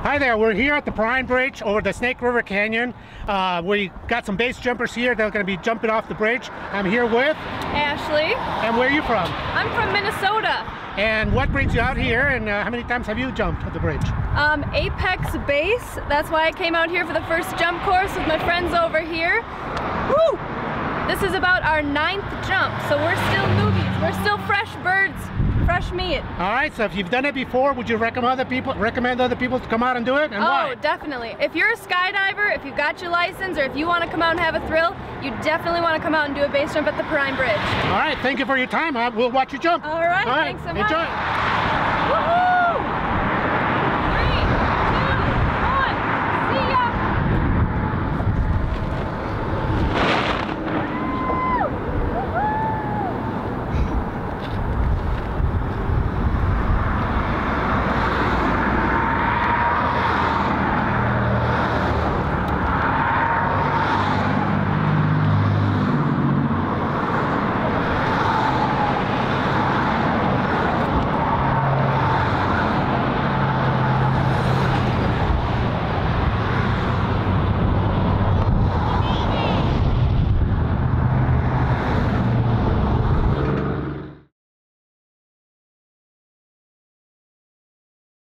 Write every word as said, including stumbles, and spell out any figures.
Hi there, we're here at the Perrine Bridge over the Snake River Canyon. Uh, we got some base jumpers here. They're going to be jumping off the bridge. I'm here with Ashley. And where are you from? I'm from Minnesota. And what brings you out here, and uh, how many times have you jumped at the bridge? Um, Apex Base. That's why I came out here for the first jump course with my friends over here. Woo! This is about our ninth jump, so we're still newbies. We're still fresh birds. Fresh meat. All right, so if you've done it before, would you recommend other people recommend other people to come out and do it? And oh, why? Definitely. If you're a skydiver, if you've got your license, or if you want to come out and have a thrill, you definitely want to come out and do a base jump at the Perrine Bridge. All right, thank you for your time. We'll watch you jump. All right, All right thanks so much. Enjoy.